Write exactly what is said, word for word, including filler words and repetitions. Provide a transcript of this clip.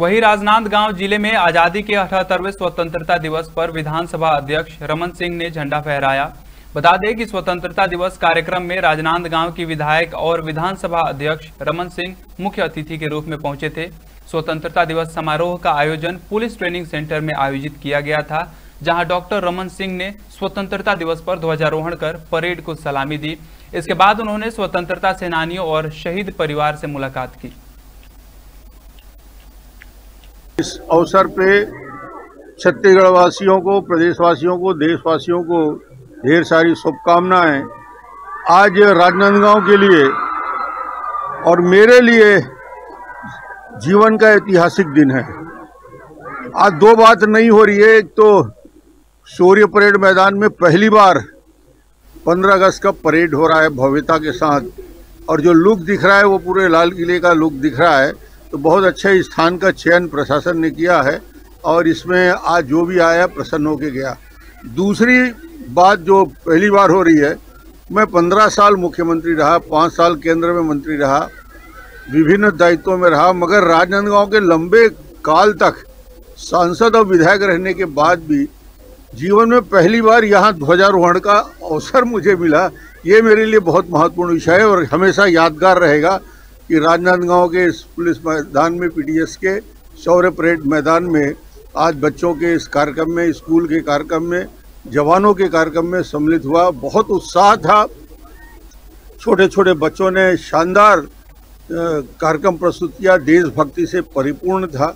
वहीं राजनांदगांव जिले में आजादी के अठहत्तरवें स्वतंत्रता दिवस पर विधानसभा अध्यक्ष रमन सिंह ने झंडा फहराया। बता दें कि स्वतंत्रता दिवस कार्यक्रम में राजनांदगांव की विधायक और विधानसभा अध्यक्ष रमन सिंह मुख्य अतिथि के रूप में पहुंचे थे। स्वतंत्रता दिवस समारोह का आयोजन पुलिस ट्रेनिंग सेंटर में आयोजित किया गया था, जहां डॉक्टर रमन सिंह ने स्वतंत्रता दिवस पर ध्वजारोहण कर परेड को सलामी दी। इसके बाद उन्होंने स्वतंत्रता सेनानियों और शहीद परिवार से मुलाकात की। इस अवसर पे छत्तीसगढ़ वासियों को, प्रदेशवासियों को, देशवासियों को ढेर सारी शुभकामनाएं। आज राजनांदगांव के लिए और मेरे लिए जीवन का ऐतिहासिक दिन है। आज दो बात नहीं हो रही है, एक तो शौर्य परेड मैदान में पहली बार पंद्रह अगस्त का परेड हो रहा है भव्यता के साथ, और जो लुक दिख रहा है वो पूरे लाल किले का लुक दिख रहा है। तो बहुत अच्छे स्थान का चयन प्रशासन ने किया है और इसमें आज जो भी आया प्रसन्न होके गया। दूसरी बात जो पहली बार हो रही है, मैं पंद्रह साल मुख्यमंत्री रहा, पाँच साल केंद्र में मंत्री रहा, विभिन्न दायित्वों में रहा, मगर राजनांदगांव के लंबे काल तक सांसद और विधायक रहने के बाद भी जीवन में पहली बार यहाँ ध्वजारोहण का अवसर मुझे मिला। ये मेरे लिए बहुत महत्वपूर्ण विषय है और हमेशा यादगार रहेगा कि राजनांदगांव के इस पुलिस मैदान में, पीडीएस के शौर्य परेड मैदान में, आज बच्चों के इस कार्यक्रम में, स्कूल के कार्यक्रम में, जवानों के कार्यक्रम में सम्मिलित हुआ। बहुत उत्साह था, छोटे छोटे बच्चों ने शानदार कार्यक्रम प्रस्तुत किया, देशभक्ति से परिपूर्ण था।